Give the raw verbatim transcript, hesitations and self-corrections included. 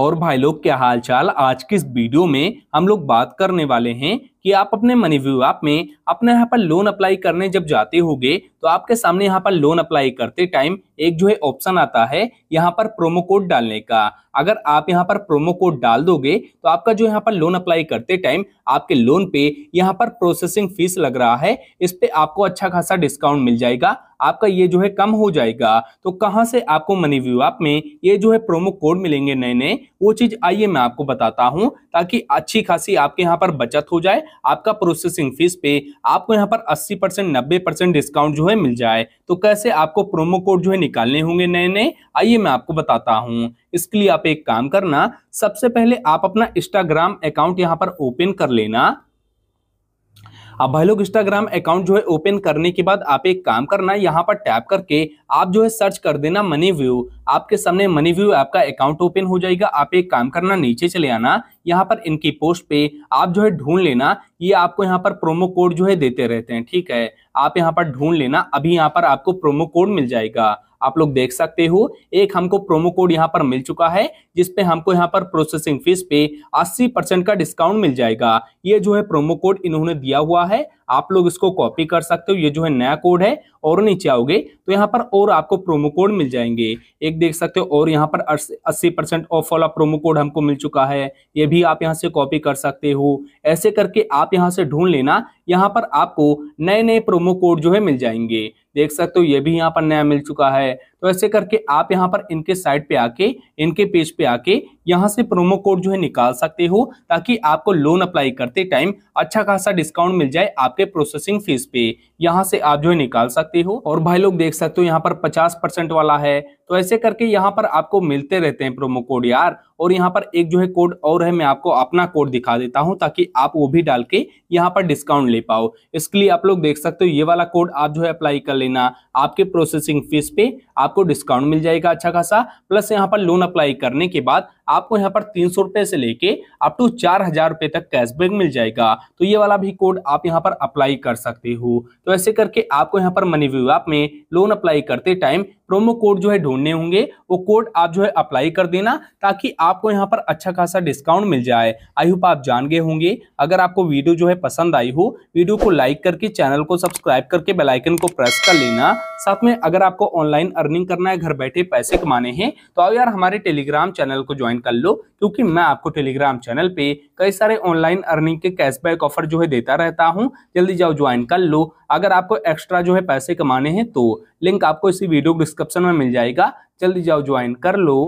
और भाई लोग क्या हाल चाल। आज के इस वीडियो में हम लोग बात करने वाले हैं कि आप अपने MoneyView ऐप में अपने यहाँ पर लोन अप्लाई करने जब जाते होगे तो आपके सामने यहाँ पर लोन अप्लाई करते टाइम एक जो है ऑप्शन आता है यहाँ पर प्रोमो कोड डालने का। अगर आप यहाँ पर प्रोमो कोड डाल दोगे तो आपका जो यहाँ पर लोन अप्लाई करते टाइम आपके लोन पे यहाँ पर प्रोसेसिंग फीस लग रहा है, इस पे आपको अच्छा खासा डिस्काउंट मिल जाएगा, आपका ये जो है कम हो जाएगा। तो कहाँ से आपको MoneyView ऐप में ये जो है प्रोमो कोड मिलेंगे नए नए, वो चीज आइए मैं आपको बताता हूँ, ताकि अच्छी खासी आपके यहाँ पर बचत हो जाए। आपका प्रोसेसिंग फीस पे आपको यहाँ पर अस्सी परसेंट नब्बे परसेंट डिस्काउंट जो है मिल जाए। तो कैसे आपको प्रोमो कोड जो है निकालने होंगे नए नए, आइए मैं आपको बताता हूँ। इसके लिए आप एक काम करना, सबसे पहले आप अपना इंस्टाग्राम अकाउंट यहाँ पर ओपन कर लेना। अब भाई लोग इंस्टाग्राम अकाउंट जो है ओपन करने के बाद आप एक काम करना, यहाँ पर टैप करके आप जो है सर्च कर देना MoneyView। आपके सामने MoneyView आपका अकाउंट ओपन हो जाएगा। आप एक काम करना, नीचे चले आना, यहाँ पर इनकी पोस्ट पे आप जो है ढूंढ लेना, ये आपको यहाँ पर प्रोमो कोड जो है देते रहते हैं, ठीक है। आप यहाँ पर ढूंढ लेना, अभी यहाँ पर आपको प्रोमो कोड मिल जाएगा। आप लोग देख सकते हो एक हमको प्रोमो कोड यहाँ पर मिल चुका है, जिसपे हमको यहाँ पर प्रोसेसिंग फीस पे अस्सी परसेंट का डिस्काउंट मिल जाएगा। ये जो है प्रोमो कोड इन्होंने दिया हुआ है, आप लोग इसको कॉपी कर सकते हो। ये जो है नया कोड है, और नीचे आओगे तो यहाँ पर और आपको प्रोमो कोड मिल जाएंगे, एक देख सकते हो। और यहाँ पर अस्सी परसेंट ऑफ वाला प्रोमो कोड हमको मिल चुका है, ये भी आप यहाँ से कॉपी कर सकते हो। ऐसे करके आप यहाँ से ढूंढ लेना, यहाँ पर आपको नए नए प्रोमो कोड जो है मिल जाएंगे, देख सकते हो। ये भी यहाँ पर नया मिल चुका है। तो ऐसे करके आप यहाँ पर इनके साइट पे आके, इनके पेज पे आके यहाँ से प्रोमो कोड जो है निकाल सकते हो, ताकि आपको लोन अप्लाई करते टाइम अच्छा खासा डिस्काउंट मिल जाए आपके प्रोसेसिंग फीस पे। यहाँ से आप जो है निकाल सकते हो। और भाई लोग देख सकते हो यहाँ पर पचास परसेंट वाला है। तो ऐसे करके यहाँ पर आपको मिलते रहते हैं प्रोमो कोड यार। और यहाँ पर एक जो है कोड और है, मैं आपको अपना कोड दिखा देता हूँ, ताकि आप वो भी डाल के यहाँ पर डिस्काउंट ले पाओ। इसके लिए आप लोग देख सकते हो ये वाला कोड आप जो है अप्लाई कर लेना, आपके प्रोसेसिंग फीस पे आपको डिस्काउंट मिल जाएगा अच्छा खासा। प्लस यहाँ पर लोन अप्लाई करने के बाद आपको यहाँ पर तीन सौ रुपए से लेके अप टू चार हजार रुपए तक कैशबैक मिल जाएगा। तो ये वाला भी कोड आप यहाँ पर अप्लाई कर सकते हो। तो ऐसे करके आपको यहाँ पर MoneyView ऐप में लोन अप्लाई करते टाइम प्रोमो कोड जो है ढूंढने होंगे, वो कोड आप जो है अप्लाई कर देना, ताकि आपको यहाँ पर अच्छा खासा डिस्काउंट मिल जाए। आई होप आप जान गए होंगे। अगर आपको वीडियो जो है पसंद आई हो, वीडियो को लाइक करके चैनल को सब्सक्राइब करके बेल आइकन को प्रेस कर लेना। साथ में अगर आपको ऑनलाइन अर्निंग करना है, घर बैठे पैसे कमाने हैं, तो आओ यार हमारे टेलीग्राम चैनल को ज्वाइन कर लो, क्योंकि मैं आपको टेलीग्राम चैनल पे कई सारे ऑनलाइन अर्निंग के कैशबैक ऑफर जो है देता रहता हूँ। जल्दी जाओ ज्वाइन कर लो, अगर आपको एक्स्ट्रा जो है पैसे कमाने हैं तो। लिंक आपको इसी वीडियो डिस्क्रिप्शन में मिल जाएगा, जल्दी जाओ ज्वाइन कर लो।